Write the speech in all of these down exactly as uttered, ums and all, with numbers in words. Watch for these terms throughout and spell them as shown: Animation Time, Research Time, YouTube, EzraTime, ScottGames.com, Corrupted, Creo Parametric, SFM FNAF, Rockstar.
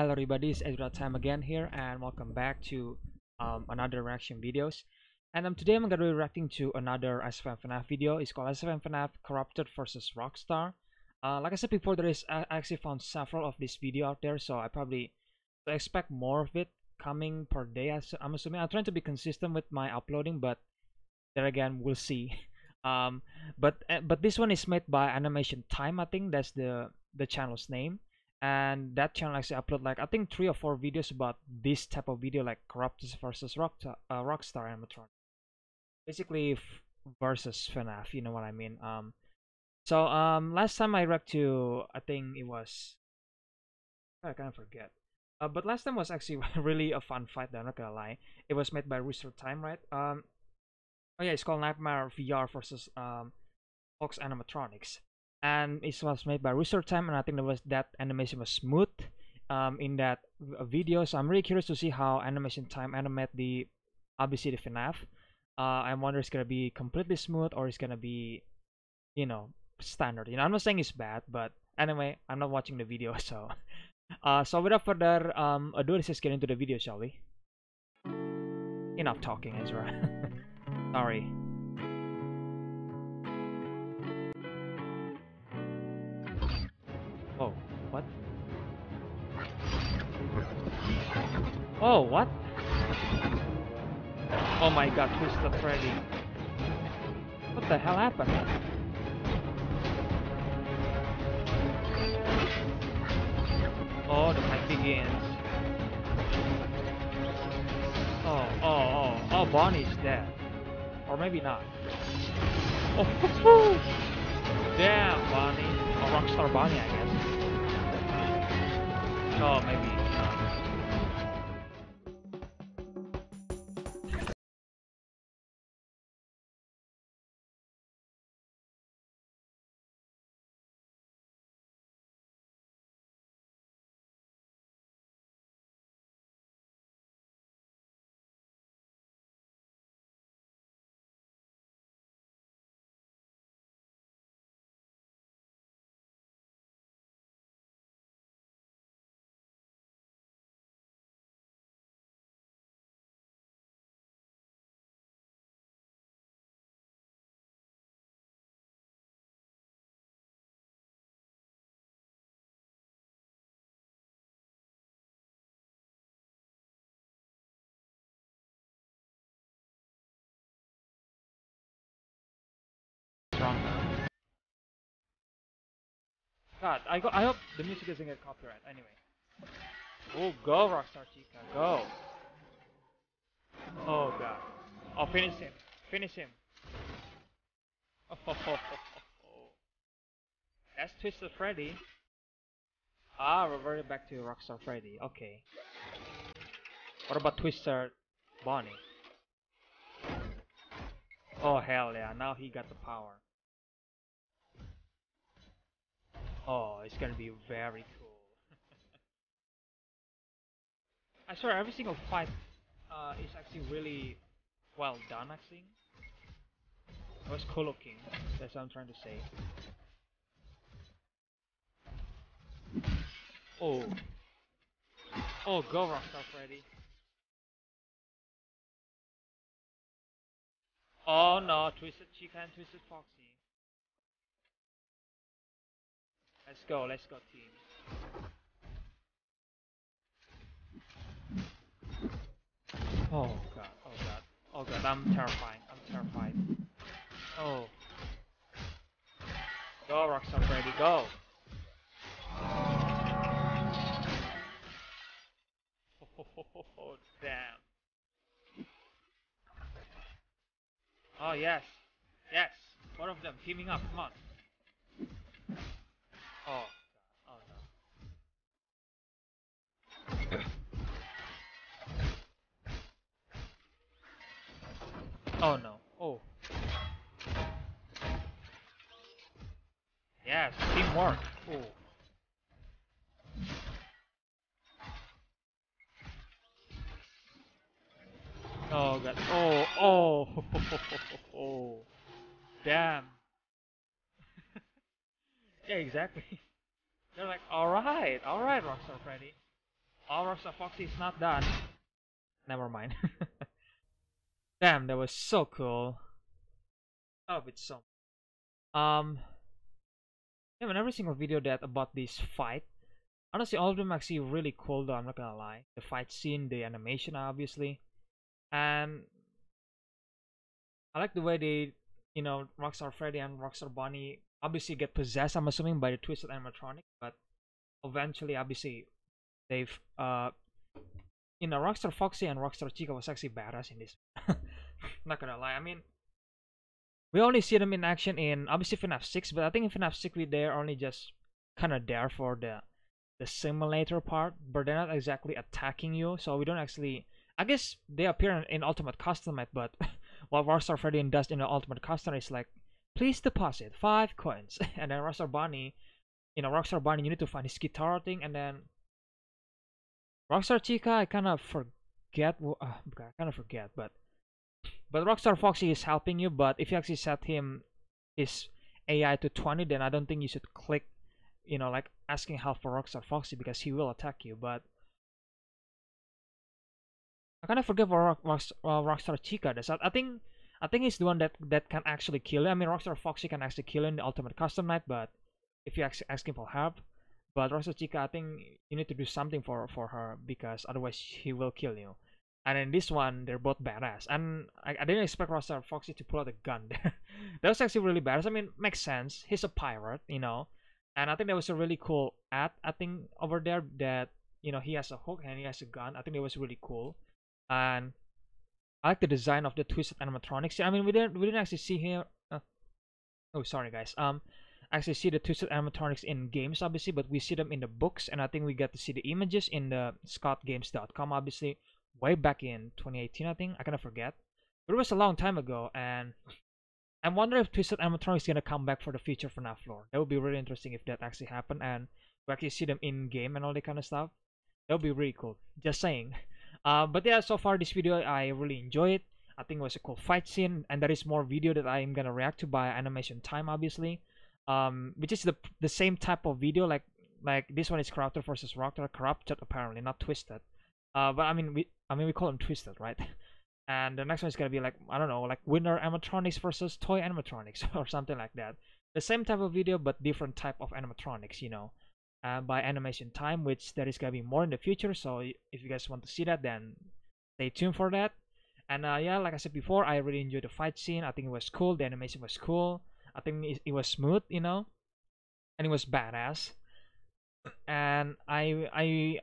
Hello everybody, it's Research Time again here, and welcome back to um, another reaction videos. And um, today I'm going to be reacting to another S F M FNAF video. It's called S F M FNAF Corrupted versus Rockstar. Uh, like I said before, there is I actually found several of this video out there, so I probably expect more of it coming per day. I'm assuming I'm trying to be consistent with my uploading, but there again, we'll see. um, but but this one is made by Animation Time. I think that's the the channel's name. And that channel actually upload like I think three or four videos about this type of video, like Corrupted versus Rockstar, uh, Rockstar animatronic, basically versus FNAF. You know what I mean? Um, so um, last time I reacted to, I think it was, I kind of forget. Uh, but last time was actually really a fun fight. I'm not gonna lie. It was made by Research Time, right? Um, oh yeah, it's called Nightmare V R versus um, Fox Animatronics. And it was made by Research Time, and I think there was that animation was smooth um, in that video. So I'm really curious to see how Animation Time animate the obviously the FNAF. Uh, I wonder it's gonna be completely smooth or it's gonna be, you know, standard. You know, I'm not saying it's bad, but anyway, I'm not watching the video. So, uh, so without further um, ado, let's just get into the video, shall we? Enough talking, Ezra. Sorry. Oh, what? Oh, what? Oh my god, Twisted Freddy. What the hell happened? Oh, the fight begins. Oh, oh, oh. Oh, Bonnie's dead. Or maybe not. Oh, hoo-hoo. Damn, Bonnie. Or oh, Rockstar Bonnie, I guess. Oh, maybe. God, I, go, I hope the music doesn't get copyright. Anyway. Oh, go Rockstar Chica, go! Oh god. Oh, finish him. Finish him. Oh, ho, ho, ho, ho. That's Twisted Freddy. Ah, reverted back to Rockstar Freddy. Okay. What about Twisted Bonnie? Oh hell yeah, now he got the power. Oh, it's gonna be very cool. I swear, every single fight uh, is actually really well done, actually. It was cool looking, that's what I'm trying to say. Oh. Oh, go Rockstar Freddy. Oh no, Twisted Chica and Twisted Foxy. Let's go, let's go team. Oh god, oh god, oh god, I'm terrified, I'm terrified. Oh. Go Rockstar Freddy, go! Oh damn. Oh yes, yes, one of them teaming up, come on. Oh, God. Oh no. Oh no. Oh. Yes, teamwork. Oh. Oh god. Oh, oh. Oh. Damn. Yeah, exactly. They're like, alright, alright Rockstar Freddy. Our Foxy is not done. Never mind. Damn, that was so cool. I love it so much. Um, yeah, man, every single video that about this fight, honestly, all of them actually really cool though, I'm not gonna lie. The fight scene, the animation obviously. And I like the way they, you know, Rockstar Freddy and Rockstar Bonnie obviously get possessed, I'm assuming, by the twisted animatronic, but eventually obviously they've uh you know, Rockstar Foxy and Rockstar Chica was actually badass in this. Not gonna lie, I mean we only see them in action in obviously FNAF six, but I think in FNAF six we they're only just kinda there for the the simulator part, but they're not exactly attacking you, so we don't actually, I guess they appear in, in Ultimate Custom, but what Rockstar Freddy does in the Ultimate Custom is like, please deposit five coins, and then Rockstar Bonnie, you know, Rockstar Bonnie, you need to find his guitar thing, and then Rockstar Chica, I kind of forget, uh, I kind of forget, but but Rockstar Foxy is helping you, but if you actually set him his A I to twenty, then I don't think you should click, you know, like asking help for Rockstar Foxy, because he will attack you. But I kind of forget what Rock, Rock, uh, Rockstar Chica does. I, I think I think he's the one that that can actually kill you. I mean, Rockstar Foxy can actually kill you in the Ultimate Custom Night, but if you ask, ask him for help, but Rockstar Chica, I think you need to do something for for her, because otherwise he will kill you. And in this one, they're both badass. And I, I didn't expect Rockstar Foxy to pull out a gun there. That was actually really badass. I mean, makes sense. He's a pirate, you know. And I think there was a really cool ad, I think, over there that, you know, he has a hook and he has a gun. I think it was really cool. And I like the design of the twisted animatronics. I mean, we didn't we didn't actually see here. Uh, oh, sorry, guys. Um, actually see the twisted animatronics in games, obviously, but we see them in the books. And I think we get to see the images in the Scott Games dot com, obviously, way back in twenty eighteen, I think. I kind of forget. But it was a long time ago, and I wonder if twisted animatronics is gonna come back for the future for FNAF lore. That would be really interesting if that actually happened, and we actually see them in game and all that kind of stuff. That would be really cool. Just saying. Uh, but yeah, so far this video I really enjoy it. I think it was a cool fight scene, and there is more video that I am gonna react to by Animation Time, obviously, um, which is the the same type of video like like this one is Corrupted versus Rockstar. Corrupted apparently, not Twisted. Uh, but I mean we I mean we call them Twisted, right? And the next one is gonna be like, I don't know, like Winner Animatronics versus Toy Animatronics or something like that. The same type of video but different type of animatronics, you know, uh, by Animation Time, which there is gonna be more in the future. So if you guys want to see that, then stay tuned for that. And uh, yeah, like I said before, I really enjoyed the fight scene. I think it was cool. The animation was cool. I think it, it was smooth, you know, and it was badass. And I I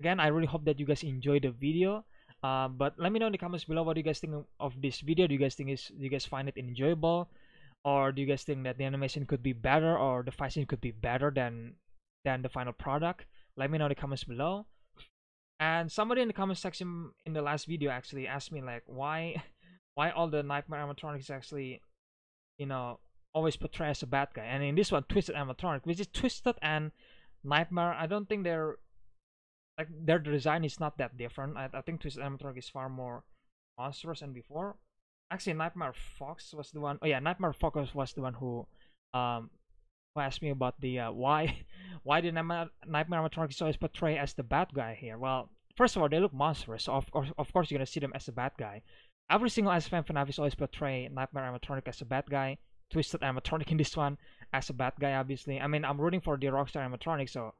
again I really hope that you guys enjoyed the video. Uh, but let me know in the comments below what do you guys think of this video. Do you guys think is do you guys find it enjoyable, or do you guys think that the animation could be better, or the fighting could be better than than the final product? Let me know in the comments below. And somebody in the comment section in the last video actually asked me like, why why all the nightmare animatronics actually, you know, always portray as a bad guy, and in this one twisted animatronic, which is Twisted and Nightmare, I don't think they're like their design is not that different. I, I think Twisted Animatronic is far more monstrous than before. Actually, Nightmare Fox was the one. Oh yeah, Nightmare Fox was the one who, um, who asked me about the uh, why, why did Nightmare Animatronic is always portrayed as the bad guy here? Well, first of all, they look monstrous, so of course, of course, you're gonna see them as a bad guy. Every single S F M FNAF is always portrayed Nightmare Animatronic as a bad guy, Twisted Animatronic in this one as a bad guy. Obviously, I mean, I'm rooting for the Rockstar Animatronic, so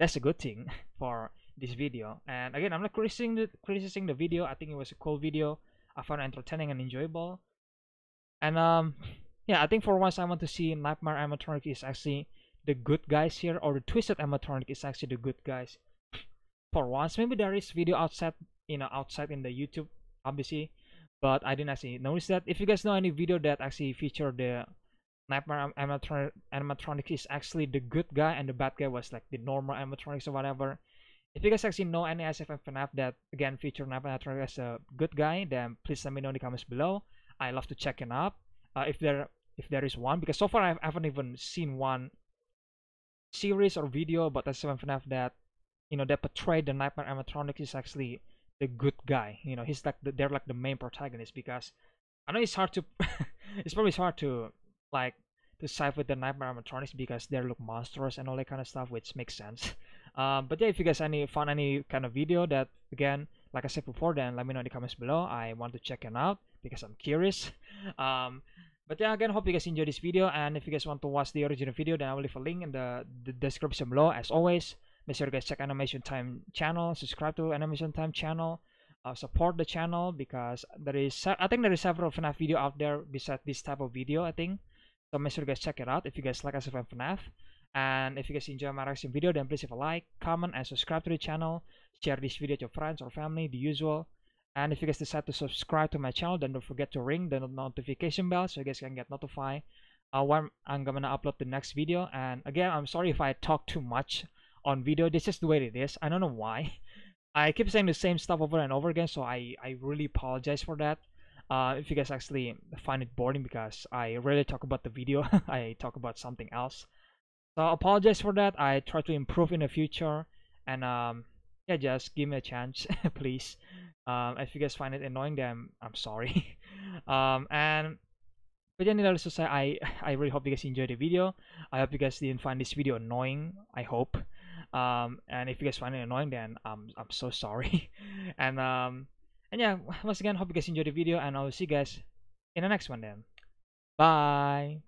that's a good thing for this video. And again, I'm not criticizing the, criticizing the video. I think it was a cool video. I found it entertaining and enjoyable. And um yeah, I think for once I want to see Nightmare Animatronic is actually the good guys here, or the Twisted Animatronic is actually the good guys for once. Maybe there is video outside, you know, outside in the YouTube obviously, but I didn't actually notice that. If you guys know any video that actually featured the Nightmare Animatronic, animatronic is actually the good guy and the bad guy was like the normal animatronics or whatever. If you guys actually know any S F M FNAF that again feature Nightmare Animatronic as a good guy, then please let me know in the comments below. I love to check it up, uh, if there if there is one, because so far I haven't even seen one series or video about S F M FNAF that, you know, that portrayed the Nightmare Animatronic is actually the good guy. You know, he's like the, they're like the main protagonist, because I know it's hard to it's probably hard to like to side with the Nightmare Animatronics because they look monstrous and all that kind of stuff, which makes sense. Um, but yeah, if you guys any found any kind of video that, again, like I said before, then let me know in the comments below. I want to check it out because I'm curious. Um, but yeah, again, hope you guys enjoyed this video. And if you guys want to watch the original video, then I will leave a link in the, the description below. As always, make sure you guys check Animation Time channel, subscribe to Animation Time channel, uh, support the channel, because there is, I think there is several FNAF video out there besides this type of video, I think. So make sure you guys check it out if you guys like S F M FNAF. And if you guys enjoy my reaction video, then please leave a like, comment, and subscribe to the channel. Share this video to your friends or family, the usual. And if you guys decide to subscribe to my channel, then don't forget to ring the notification bell so you guys can get notified uh, when I'm gonna upload the next video. And again, I'm sorry if I talk too much on video. This is the way it is. I don't know why. I keep saying the same stuff over and over again, so I, I really apologize for that. Uh, if you guys actually find it boring because I rarely talk about the video, I talk about something else. So I apologize for that. I try to improve in the future, and um, yeah, just give me a chance, please. Um, if you guys find it annoying, then I'm sorry. um, and but yeah, needless to say, I I really hope you guys enjoyed the video. I hope you guys didn't find this video annoying. I hope. Um, and if you guys find it annoying, then I'm I'm so sorry. and um, and yeah, once again, hope you guys enjoyed the video, and I will see you guys in the next one then. Bye.